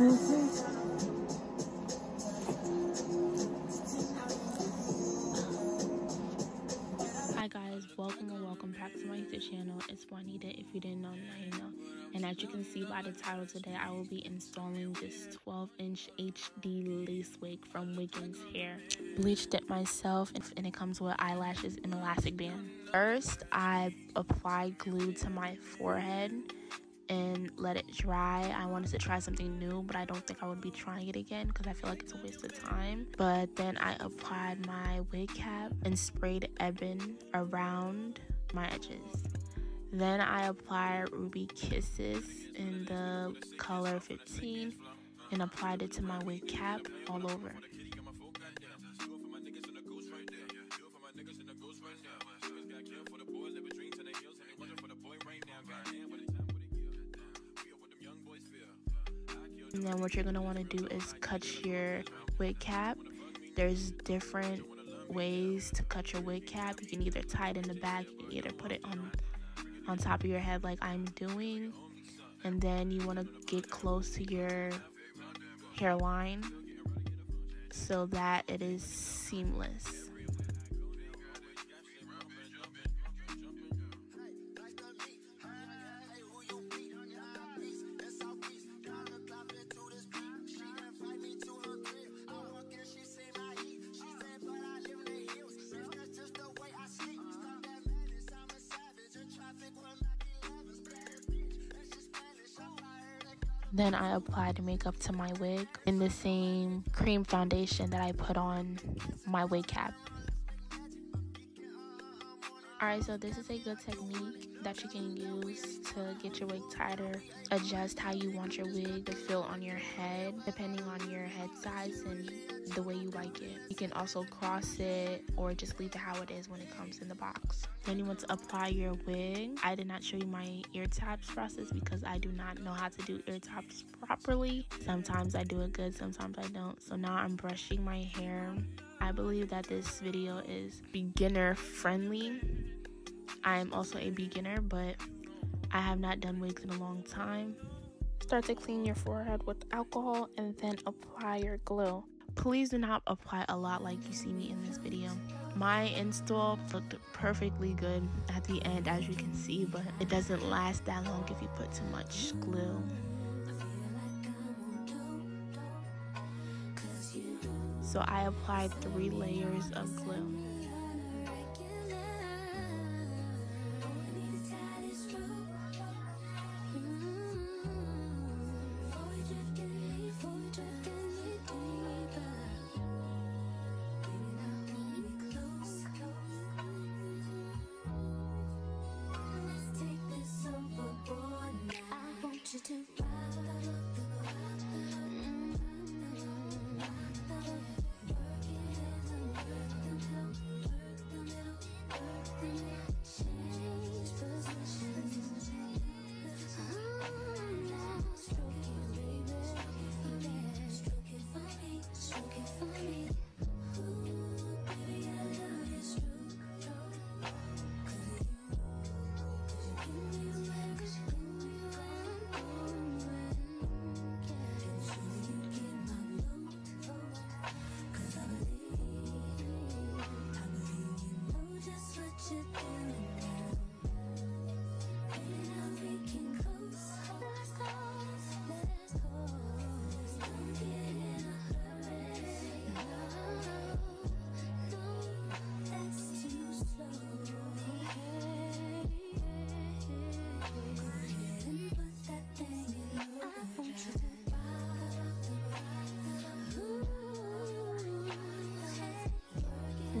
Hi guys, welcome and welcome back to my YouTube channel. It's Juanita. If you didn't know, now you know. And as you can see by the title, today I will be installing this 12-inch HD lace wig from Wiggins Hair. Bleached it myself, and it comes with eyelashes and elastic band. First, I applied glue to my forehead and let it dry. I wanted to try something new, but I don't think I would be trying it again because I feel like it's a waste of time. But then I applied my wig cap and sprayed Ebon around my edges. Then I applied Ruby Kisses in the color 15 and applied it to my wig cap all over. And then what you're going to want to do is cut your wig cap. There's different ways to cut your wig cap. You can either tie it in the back, you can either put it on top of your head like I'm doing, and then you want to get close to your hairline so that it is seamless. Then I applied makeup to my wig in the same cream foundation that I put on my wig cap. Alright, so this is a good technique that you can use to get your wig tighter. Adjust how you want your wig to feel on your head, depending on your head size and the way you like it. You can also cross it or just leave it how it is when it comes in the box. Then you want to apply your wig. I did not show you my ear taps process because I do not know how to do ear taps properly. Sometimes I do it good, sometimes I don't. So now I'm brushing my hair. I believe that this video is beginner friendly. I am also a beginner, but I have not done wigs in a long time. Start to clean your forehead with alcohol and then apply your glue. Please do not apply a lot like you see me in this video. My install looked perfectly good at the end, as you can see, but it doesn't last that long if you put too much glue. So I applied 3 layers of glue.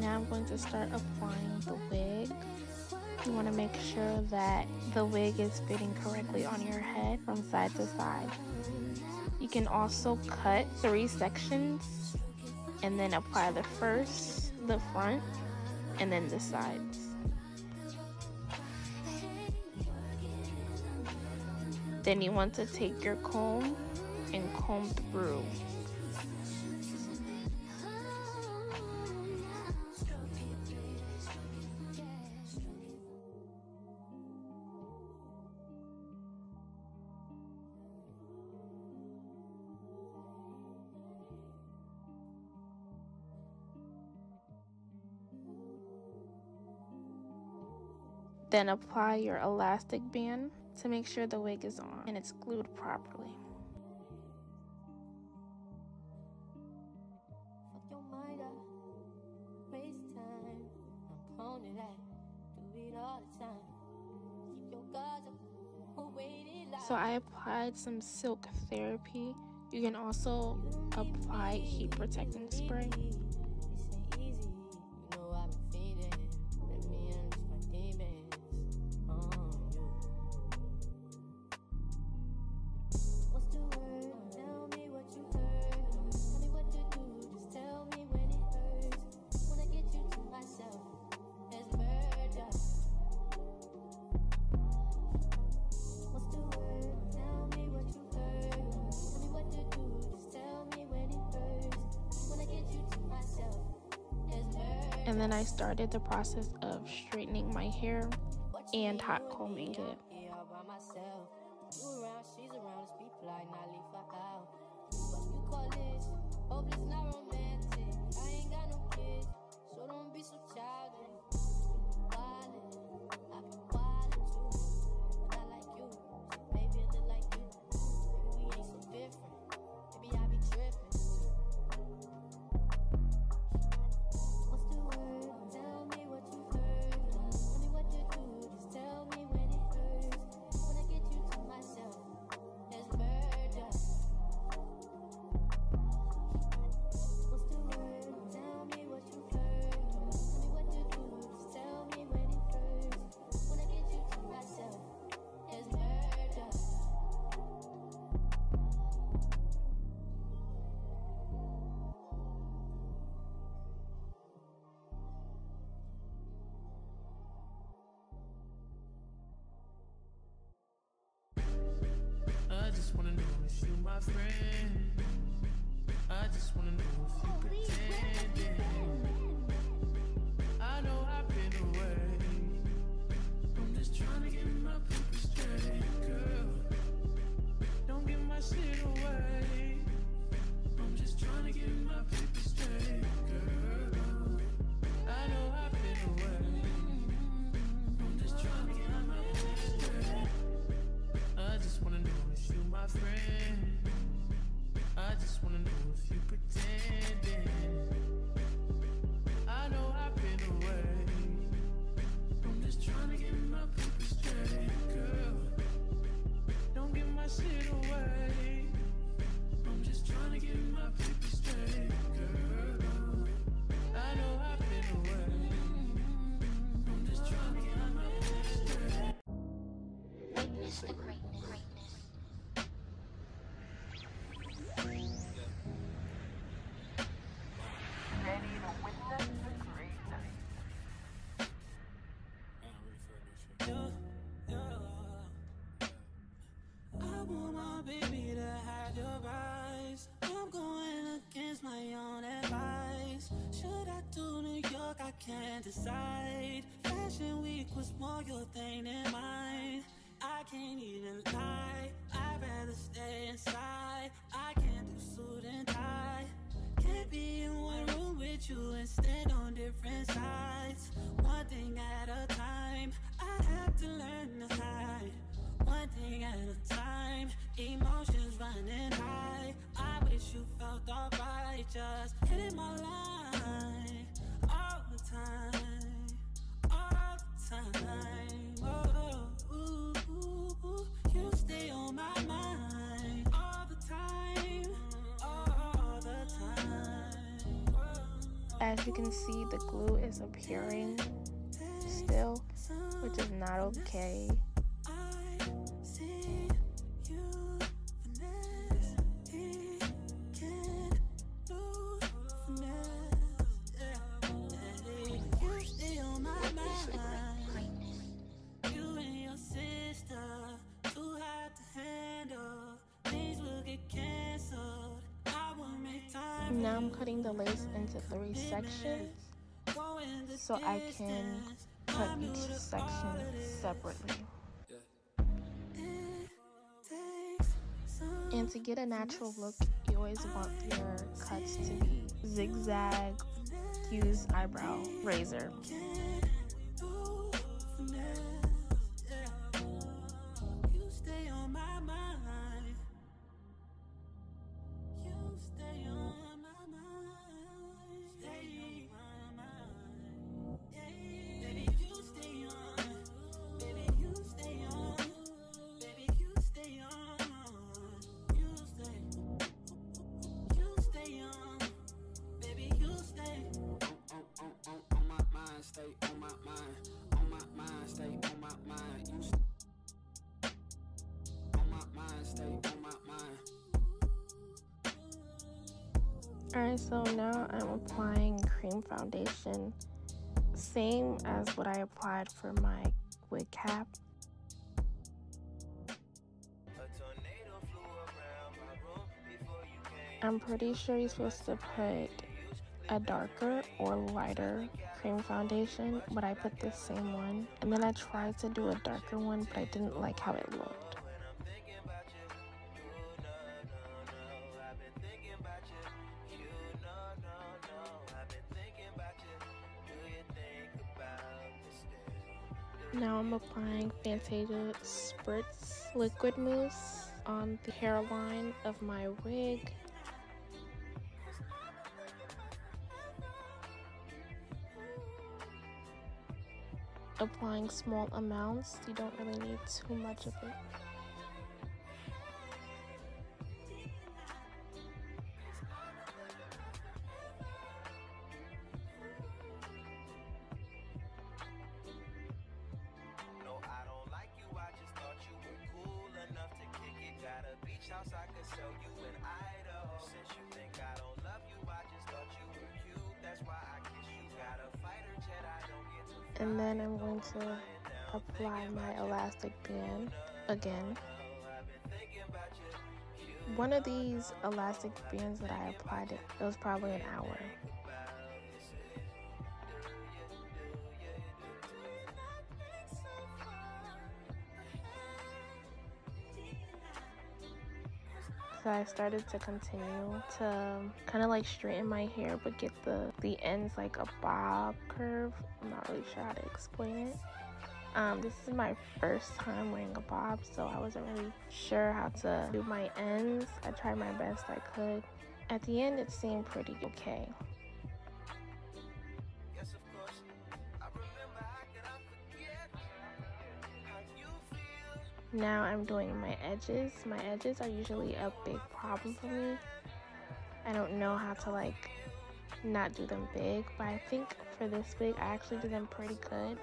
Now I'm going to start applying the wig. You want to make sure that the wig is fitting correctly on your head from side to side. You can also cut 3 sections and then apply the first, the front, and then the sides. Then you want to take your comb and comb through. Then apply your elastic band to make sure the wig is on and it's glued properly. So I applied some silk therapy. You can also apply heat protecting spray. And then I started the process of straightening my hair and hot combing it. Can't decide. Fashion week was more your thing than mine. I can't even lie. I'd rather stay inside. I can't do suit and tie. Can't be in one room with you and stand on different sides. One thing at a time. I have to learn to hide. One thing at a time. Emotions running high. I wish you felt alright. Just hitting my line. All the time, oh, ooh, ooh, ooh. You stay on my mind, all the time. As you can see, the glue is appearing still, which is not okay. Now I'm cutting the lace into 3 sections so I can cut each section separately. And to get a natural look, you always want your cuts to be zigzag. Use eyebrow razor. stay on my mind, on my mind, stay on my mind. You on my mind, stay on my mind. Alright, so now I'm applying cream foundation, same as what I applied for my wig cap. I'm pretty sure you're supposed to put a darker or lighter cream foundation, but I put the same one, and then I tried to do a darker one, but I didn't like how it looked. Now I'm applying Fantasia Spritz Liquid Mousse on the hairline of my wig. Applying small amounts, you don't really need too much of it. And then I'm going to apply my elastic band again. One of these elastic bands that I applied, it was probably an hour. So I started to continue to kind of like straighten my hair, but get the ends like a bob curve. I'm not really sure how to explain it. This is my first time wearing a bob, so I wasn't really sure how to do my ends. I tried my best I could. At the end, it seemed pretty okay. Now I'm doing my edges. My edges are usually a big problem for me. I don't know how to like not do them big, but I think for this wig, I actually did them pretty good.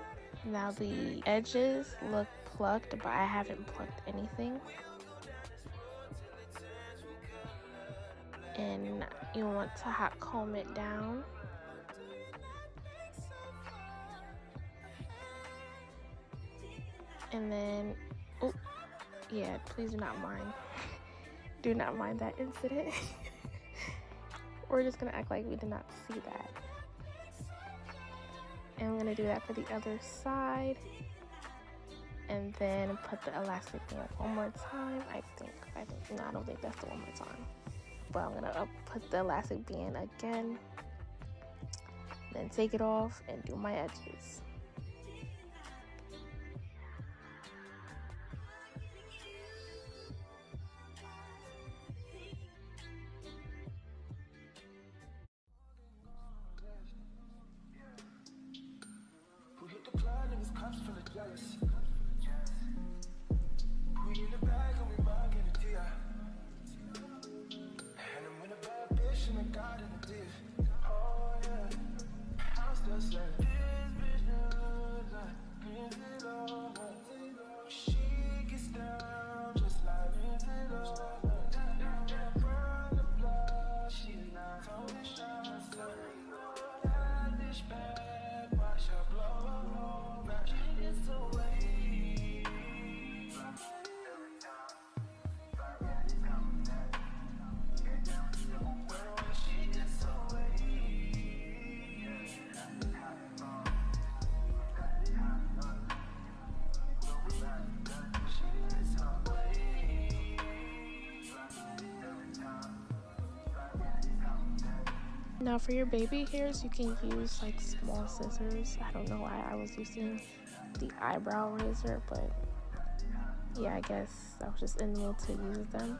Now the edges look plucked, but I haven't plucked anything. And you want to hot comb it down. And then, oh, yeah, please do not mind. Do not mind that incident. We're just going to act like we did not see that. And I'm going to do that for the other side. And then put the elastic band one more time. I don't think that's the one more time. But I'm going to put the elastic band again. Then take it off and do my edges. Now for your baby hairs, you can use like small scissors. I don't know why I was using the eyebrow razor, but yeah, I guess I was just in the mood to use them.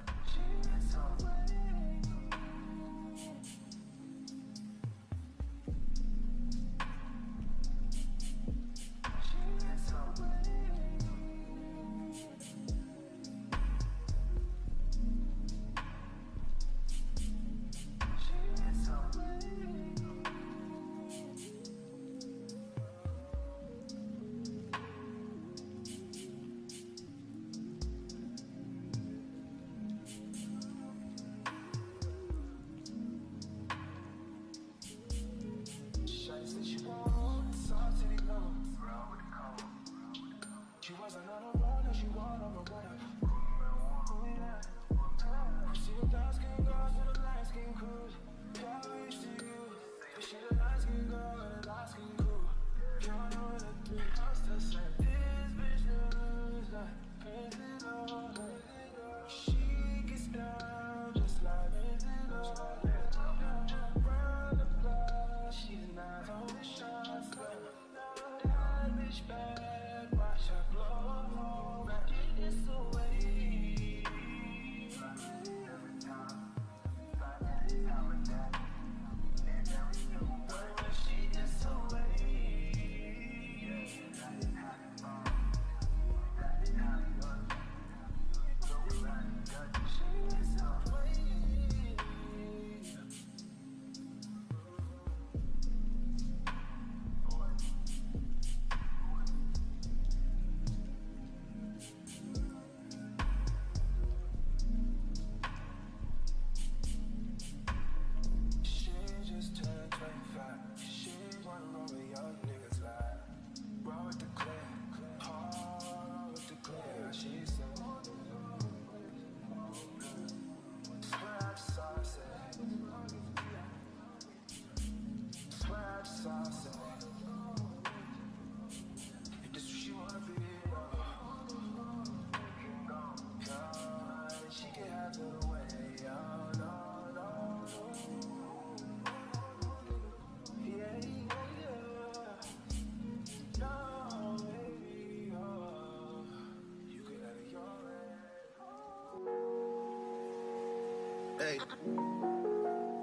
Hey,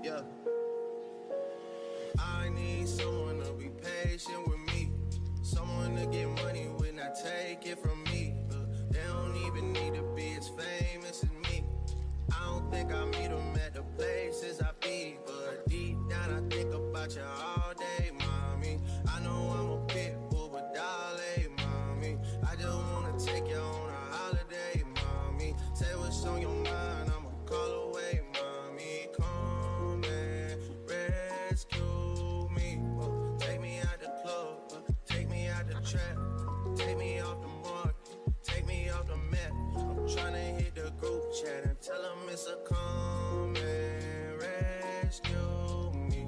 yeah. I need someone to be patient with me. Someone to get money when I take it from me. They don't even need to be as famous as me. I don't think I meet them at the places I be. But deep down I think about you all day, mommy. I know I'm a pit bull, but dolly, mommy. I just wanna take you on a holiday, mommy. Say what's on your mind, I'ma call away, mommy. Come and rescue me. Take me out the club, take me out the trap. Take me off the market, take me off the map. I'm tryna hit the group chat and tell them it's a come and rescue me.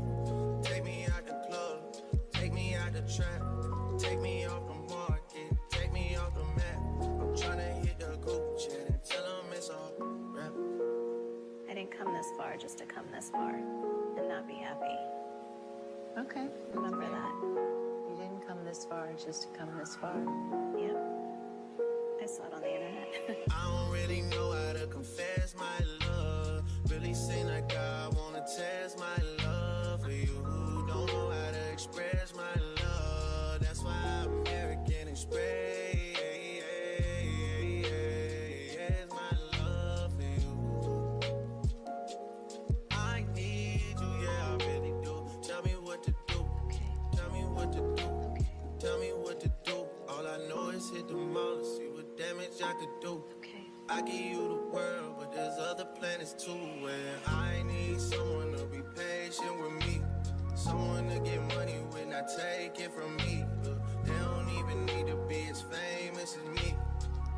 Take me out the club, take me out the trap. Take me off the market, take me off the map. I'm tryna hit the group chat and tell them it's a rap. I didn't come this far just to come this far and not be happy. Okay. Remember that. You didn't come this far just to come this far. Yep. I saw it on the internet. I don't really know how to confess my love. Really seem like I wanna test my love for you. Don't know how to express my love. That's why I'm American Express. Hit the mall to see what damage I could do. Okay. I give you the world, but there's other planets too. And I need someone to be patient with me. Someone to get money when I take it from me. They don't even need to be as famous as me.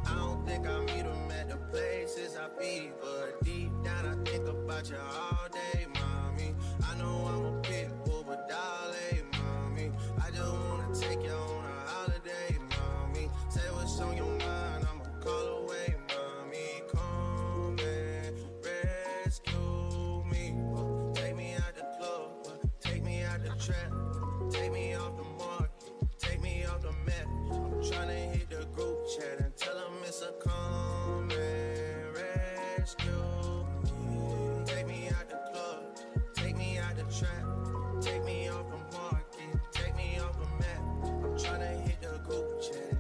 I don't think I meet them at the places I be. But deep down I think about you all day, mommy. I know I'm a pit bull, but dolly, mommy. I just wanna take you on a holiday. Say what's on your mind, I'ma call away, mommy. Come and rescue me. Take me out the club, take me out the trap. Take me off the market, take me off the map. I'm tryna hit the group chat and tell them it's a come and rescue me. Take me out the club, take me out the trap. Take me off the market, take me off the map. I'm tryna hit the group chat.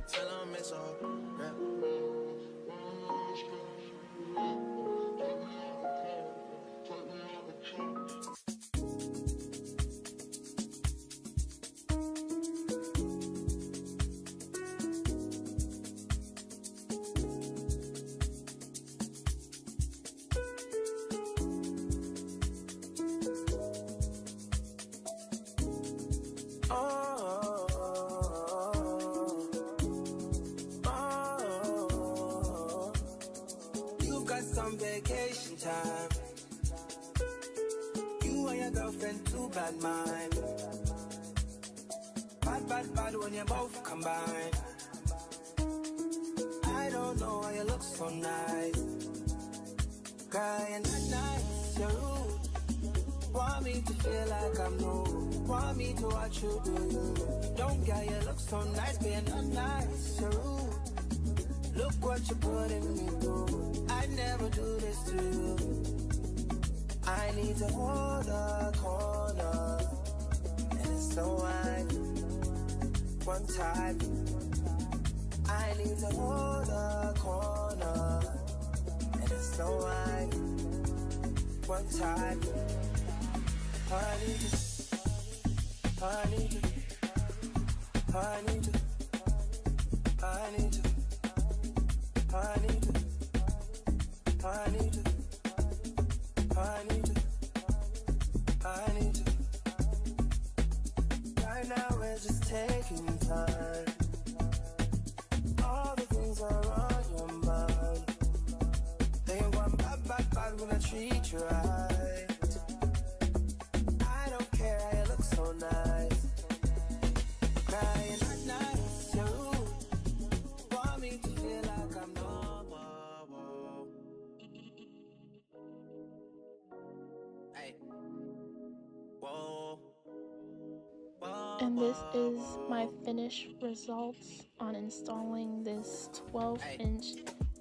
And this is my finished results on installing this 12-inch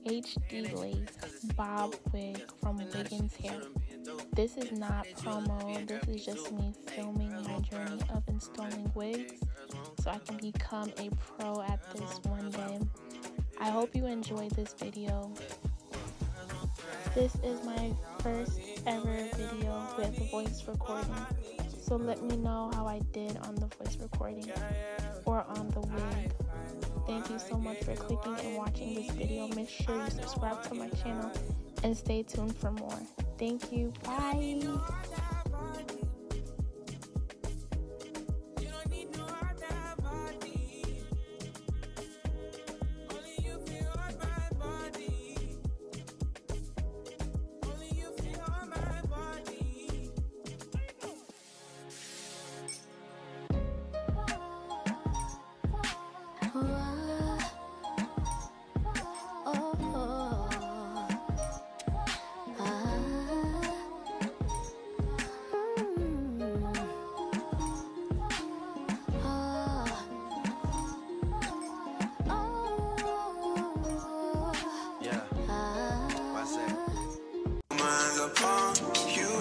HD lace bob wig from Wiggins Hair. This is not promo, this is just me filming my journey of installing wigs so I can become a pro at this one day. I hope you enjoyed this video. This is my first ever video with voice recording, so let me know how I did on the voice recording or on the wig. Thank you so much for clicking and watching this video. Make sure you subscribe to my channel and stay tuned for more. Thank you. Bye. You